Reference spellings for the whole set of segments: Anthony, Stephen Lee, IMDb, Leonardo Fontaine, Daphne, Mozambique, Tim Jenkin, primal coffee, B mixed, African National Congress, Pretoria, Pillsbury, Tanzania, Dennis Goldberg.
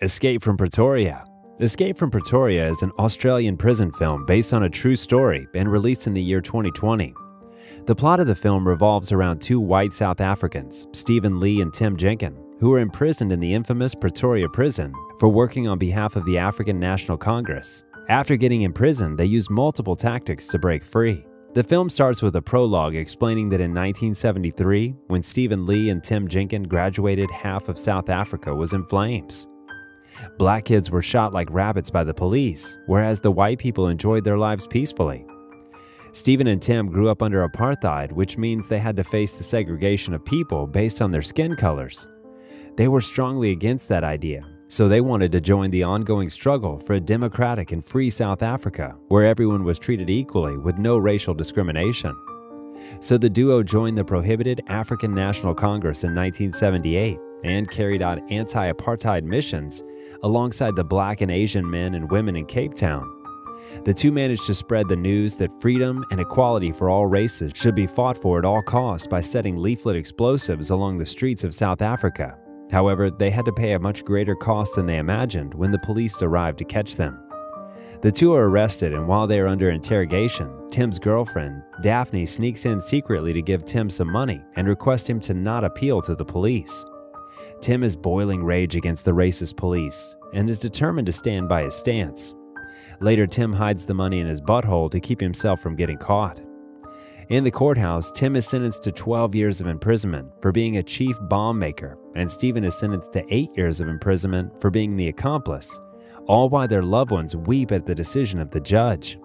Escape from Pretoria. Escape from Pretoria is an Australian prison film based on a true story and released in the year 2020. The plot of the film revolves around two white South Africans, Stephen Lee and Tim Jenkin, who were imprisoned in the infamous Pretoria prison for working on behalf of the African National Congress. After getting imprisoned, they used multiple tactics to break free. The film starts with a prologue explaining that in 1973, when Stephen Lee and Tim Jenkin graduated, half of South Africa was in flames. Black kids were shot like rabbits by the police, whereas the white people enjoyed their lives peacefully. Stephen and Tim grew up under apartheid, which means they had to face the segregation of people based on their skin colors. They were strongly against that idea, so they wanted to join the ongoing struggle for a democratic and free South Africa, where everyone was treated equally with no racial discrimination. So the duo joined the prohibited African National Congress in 1978 and carried out anti-apartheid missions alongside the black and Asian men and women in Cape Town. The two managed to spread the news that freedom and equality for all races should be fought for at all costs by setting leaflet explosives along the streets of South Africa. However, they had to pay a much greater cost than they imagined when the police arrived to catch them. The two are arrested, and while they are under interrogation, Tim's girlfriend, Daphne, sneaks in secretly to give Tim some money and request him to not appeal to the police. Tim is boiling rage against the racist police and is determined to stand by his stance. Later, Tim hides the money in his butthole to keep himself from getting caught. In the courthouse, Tim is sentenced to 12 years of imprisonment for being a chief bomb maker, and Stephen is sentenced to 8 years of imprisonment for being the accomplice, all while their loved ones weep at the decision of the judge.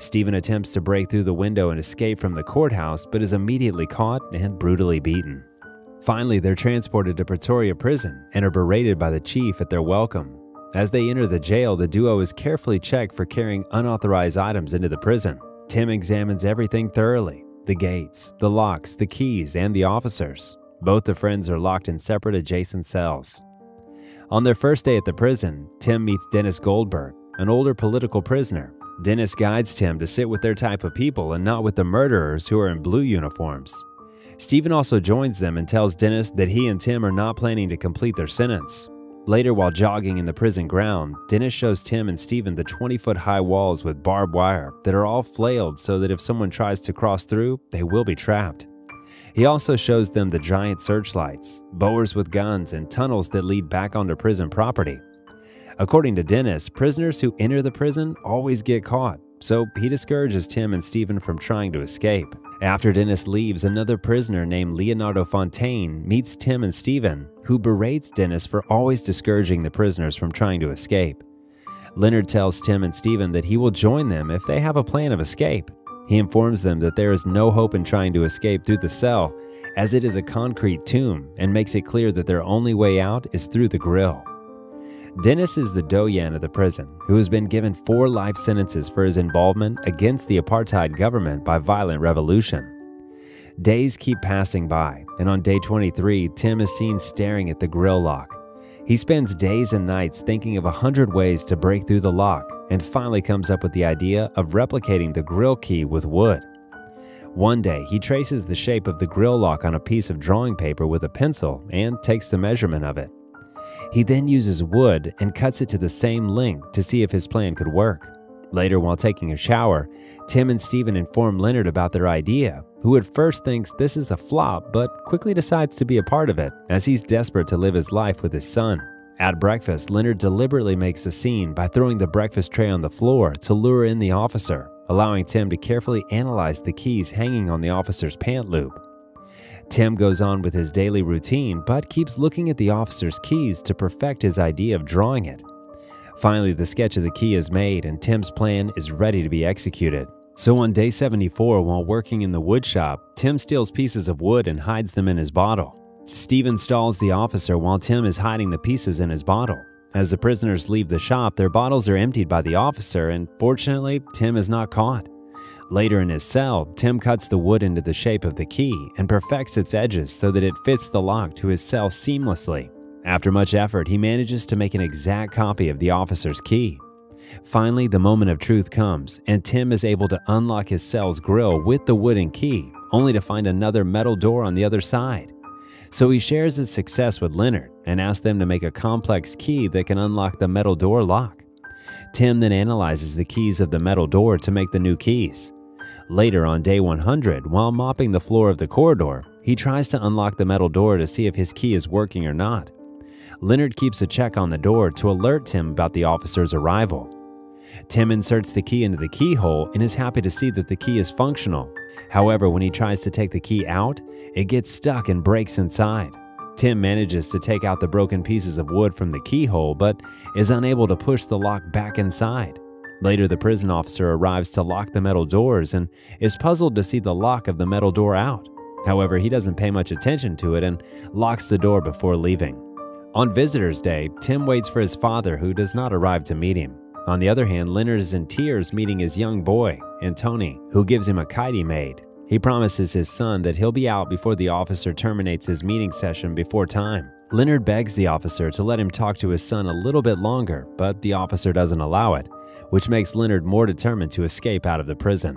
Stephen attempts to break through the window and escape from the courthouse, but is immediately caught and brutally beaten. Finally, they're transported to Pretoria prison and are berated by the chief at their welcome. As they enter the jail, the duo is carefully checked for carrying unauthorized items into the prison. Tim examines everything thoroughly: the gates, the locks, the keys, and the officers. Both the friends are locked in separate adjacent cells. On their first day at the prison, Tim meets Dennis Goldberg, an older political prisoner. Dennis guides Tim to sit with their type of people and not with the murderers who are in blue uniforms. Stephen also joins them and tells Dennis that he and Tim are not planning to complete their sentence. Later, while jogging in the prison ground, Dennis shows Tim and Stephen the 20-foot-high walls with barbed wire that are all flailed so that if someone tries to cross through, they will be trapped. He also shows them the giant searchlights, boers with guns, and tunnels that lead back onto prison property. According to Dennis, prisoners who enter the prison always get caught, so he discourages Tim and Stephen from trying to escape. After Dennis leaves, another prisoner named Leonardo Fontaine meets Tim and Stephen, who berates Dennis for always discouraging the prisoners from trying to escape. Leonard tells Tim and Stephen that he will join them if they have a plan of escape. He informs them that there is no hope in trying to escape through the cell, as it is a concrete tomb, and makes it clear that their only way out is through the grill. Dennis is the doyen of the prison, who has been given 4 life sentences for his involvement against the apartheid government by violent revolution. Days keep passing by, and on day 23, Tim is seen staring at the grill lock. He spends days and nights thinking of 100 ways to break through the lock, and finally comes up with the idea of replicating the grill key with wood. One day, he traces the shape of the grill lock on a piece of drawing paper with a pencil and takes the measurement of it. He then uses wood and cuts it to the same length to see if his plan could work. Later, while taking a shower, Tim and Stephen inform Leonard about their idea, who at first thinks this is a flop but quickly decides to be a part of it, as he's desperate to live his life with his son. At breakfast, Leonard deliberately makes a scene by throwing the breakfast tray on the floor to lure in the officer, allowing Tim to carefully analyze the keys hanging on the officer's pant loop. Tim goes on with his daily routine, but keeps looking at the officer's keys to perfect his idea of drawing it. Finally, the sketch of the key is made, and Tim's plan is ready to be executed. So on day 74, while working in the wood shop, Tim steals pieces of wood and hides them in his bottle. Stephen stalls the officer while Tim is hiding the pieces in his bottle. As the prisoners leave the shop, their bottles are emptied by the officer, and fortunately, Tim is not caught. Later in his cell, Tim cuts the wood into the shape of the key and perfects its edges so that it fits the lock to his cell seamlessly. After much effort, he manages to make an exact copy of the officer's key. Finally, the moment of truth comes, and Tim is able to unlock his cell's grill with the wooden key, only to find another metal door on the other side. So he shares his success with Leonard and asks them to make a complex key that can unlock the metal door lock. Tim then analyzes the keys of the metal door to make the new keys. Later on day 100, while mopping the floor of the corridor, he tries to unlock the metal door to see if his key is working or not. Leonard keeps a check on the door to alert Tim about the officer's arrival. Tim inserts the key into the keyhole and is happy to see that the key is functional. However, when he tries to take the key out, it gets stuck and breaks inside. Tim manages to take out the broken pieces of wood from the keyhole but is unable to push the lock back inside. Later, the prison officer arrives to lock the metal doors and is puzzled to see the lock of the metal door out. However, he doesn't pay much attention to it and locks the door before leaving. On Visitor's Day, Tim waits for his father, who does not arrive to meet him. On the other hand, Leonard is in tears meeting his young boy, Anthony, who gives him a kite he made. He promises his son that he'll be out before the officer terminates his meeting session before time. Leonard begs the officer to let him talk to his son a little bit longer, but the officer doesn't allow it, which makes Leonard more determined to escape out of the prison.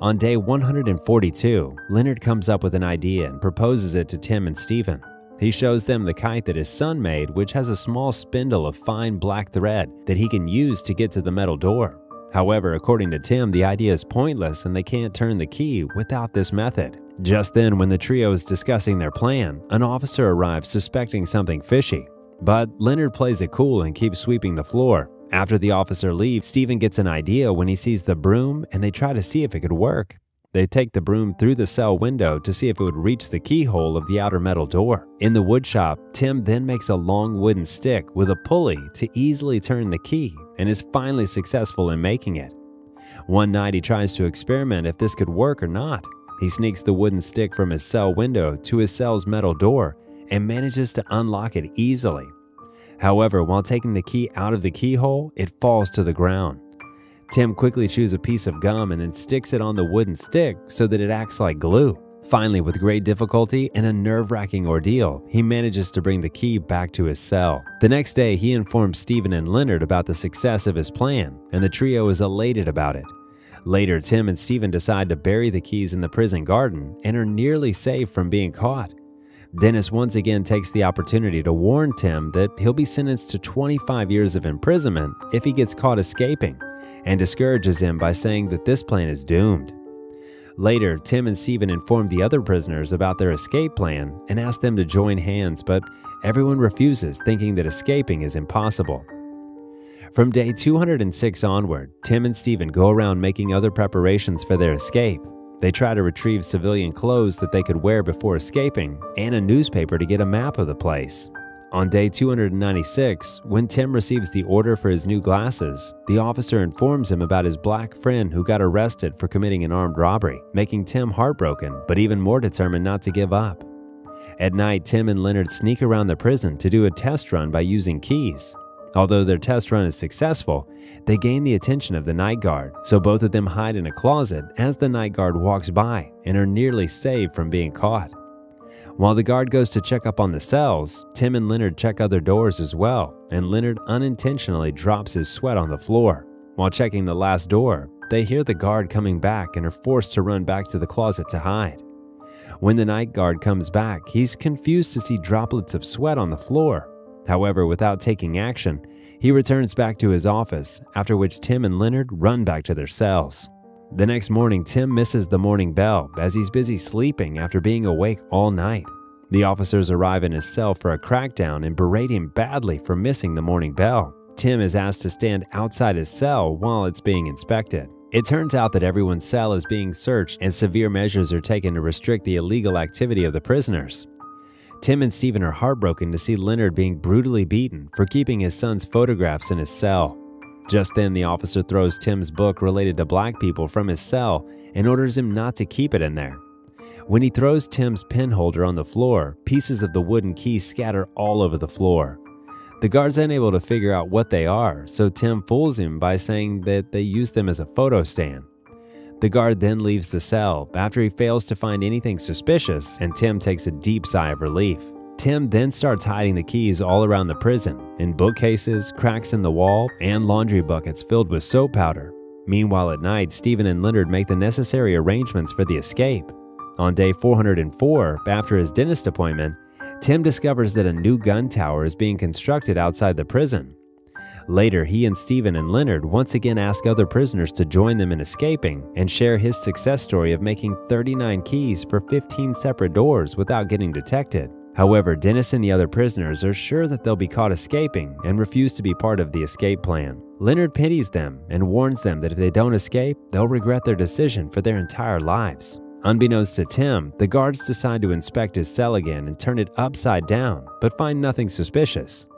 On day 142, Leonard comes up with an idea and proposes it to Tim and Stephen. He shows them the kite that his son made, which has a small spindle of fine black thread that he can use to get to the metal door. However, according to Tim, the idea is pointless and they can't turn the key without this method. Just then, when the trio is discussing their plan, an officer arrives suspecting something fishy. But Leonard plays it cool and keeps sweeping the floor. After the officer leaves, Stephen gets an idea when he sees the broom and they try to see if it could work. They take the broom through the cell window to see if it would reach the keyhole of the outer metal door. In the woodshop, Tim then makes a long wooden stick with a pulley to easily turn the key and is finally successful in making it. One night he tries to experiment if this could work or not. He sneaks the wooden stick from his cell window to his cell's metal door and manages to unlock it easily. However, while taking the key out of the keyhole, it falls to the ground. Tim quickly chews a piece of gum and then sticks it on the wooden stick so that it acts like glue. Finally, with great difficulty and a nerve-wracking ordeal, he manages to bring the key back to his cell. The next day, he informs Stephen and Leonard about the success of his plan, and the trio is elated about it. Later, Tim and Stephen decide to bury the keys in the prison garden and are nearly safe from being caught. Dennis once again takes the opportunity to warn Tim that he'll be sentenced to 25 years of imprisonment if he gets caught escaping, and discourages him by saying that this plan is doomed. Later, Tim and Stephen inform the other prisoners about their escape plan and ask them to join hands, but everyone refuses, thinking that escaping is impossible. From day 206 onward, Tim and Stephen go around making other preparations for their escape. They try to retrieve civilian clothes that they could wear before escaping and a newspaper to get a map of the place. On day 296, when Tim receives the order for his new glasses, the officer informs him about his black friend who got arrested for committing an armed robbery, making Tim heartbroken, but even more determined not to give up. At night, Tim and Leonard sneak around the prison to do a test run by using keys. Although their test run is successful, they gain the attention of the night guard, so both of them hide in a closet as the night guard walks by and are nearly saved from being caught. While the guard goes to check up on the cells, Tim and Leonard check other doors as well, and Leonard unintentionally drops his sweat on the floor. While checking the last door, they hear the guard coming back and are forced to run back to the closet to hide. When the night guard comes back, he's confused to see droplets of sweat on the floor. However, without taking action, he returns back to his office, after which Tim and Leonard run back to their cells. The next morning, Tim misses the morning bell as he's busy sleeping after being awake all night. The officers arrive in his cell for a crackdown and berate him badly for missing the morning bell. Tim is asked to stand outside his cell while it's being inspected. It turns out that everyone's cell is being searched and severe measures are taken to restrict the illegal activity of the prisoners. Tim and Stephen are heartbroken to see Leonard being brutally beaten for keeping his son's photographs in his cell. Just then, the officer throws Tim's book related to black people from his cell and orders him not to keep it in there. When he throws Tim's pen holder on the floor, pieces of the wooden key scatter all over the floor. The guard's unable to figure out what they are, so Tim fools him by saying that they use them as a photo stand. The guard then leaves the cell after he fails to find anything suspicious, and Tim takes a deep sigh of relief. Tim then starts hiding the keys all around the prison, in bookcases, cracks in the wall, and laundry buckets filled with soap powder. Meanwhile, at night, Stephen and Leonard make the necessary arrangements for the escape. On day 404, after his dentist appointment, Tim discovers that a new gun tower is being constructed outside the prison. Later, he and Stephen and Leonard once again ask other prisoners to join them in escaping and share his success story of making 39 keys for 15 separate doors without getting detected. However, Dennis and the other prisoners are sure that they'll be caught escaping and refuse to be part of the escape plan. Leonard pities them and warns them that if they don't escape, they'll regret their decision for their entire lives. Unbeknownst to Tim, the guards decide to inspect his cell again and turn it upside down, but find nothing suspicious.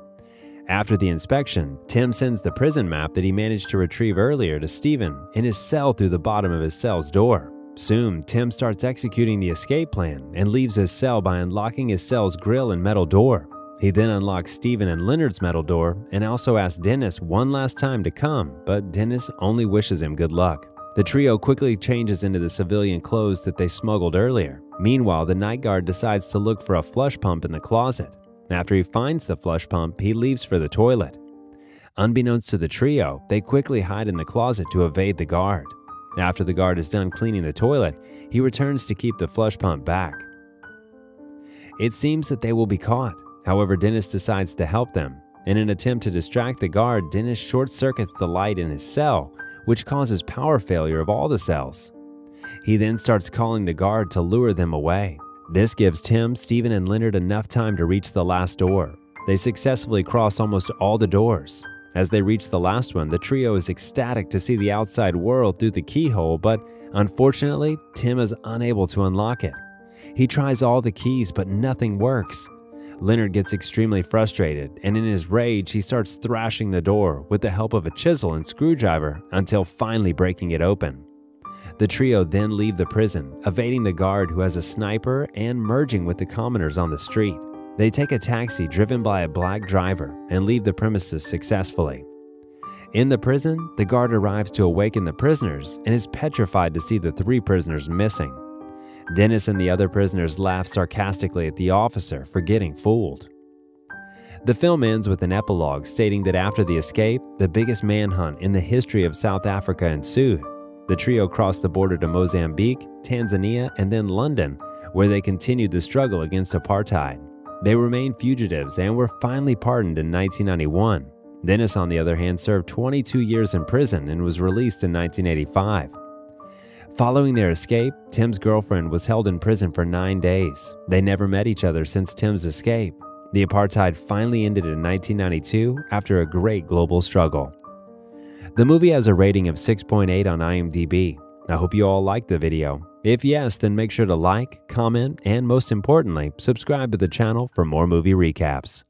After the inspection, Tim sends the prison map that he managed to retrieve earlier to Stephen in his cell through the bottom of his cell's door. Soon, Tim starts executing the escape plan and leaves his cell by unlocking his cell's grill and metal door. He then unlocks Stephen and Leonard's metal door and also asks Dennis one last time to come, but Dennis only wishes him good luck. The trio quickly changes into the civilian clothes that they smuggled earlier. Meanwhile, the night guard decides to look for a flush pump in the closet. After he finds the flush pump, he leaves for the toilet. Unbeknownst to the trio, they quickly hide in the closet to evade the guard. After the guard is done cleaning the toilet, he returns to keep the flush pump back. It seems that they will be caught. However, Dennis decides to help them. In an attempt to distract the guard, Dennis short-circuits the light in his cell, which causes power failure of all the cells. He then starts calling the guard to lure them away. This gives Tim, Stephen, and Leonard enough time to reach the last door. They successfully cross almost all the doors. As they reach the last one, the trio is ecstatic to see the outside world through the keyhole, but unfortunately, Tim is unable to unlock it. He tries all the keys, but nothing works. Leonard gets extremely frustrated, and in his rage, he starts thrashing the door with the help of a chisel and screwdriver until finally breaking it open. The trio then leave the prison, evading the guard who has a sniper and merging with the commoners on the street. They take a taxi driven by a black driver and leave the premises successfully. In the prison, the guard arrives to awaken the prisoners and is petrified to see the three prisoners missing. Dennis and the other prisoners laugh sarcastically at the officer for getting fooled. The film ends with an epilogue stating that after the escape, the biggest manhunt in the history of South Africa ensued. The trio crossed the border to Mozambique, Tanzania, and then London, where they continued the struggle against apartheid. They remained fugitives and were finally pardoned in 1991. Dennis, on the other hand, served 22 years in prison and was released in 1985. Following their escape, Tim's girlfriend was held in prison for 9 days. They never met each other since Tim's escape. The apartheid finally ended in 1992 after a great global struggle. The movie has a rating of 6.8 on IMDb. I hope you all liked the video. If yes, then make sure to like, comment, and most importantly, subscribe to the channel for more movie recaps.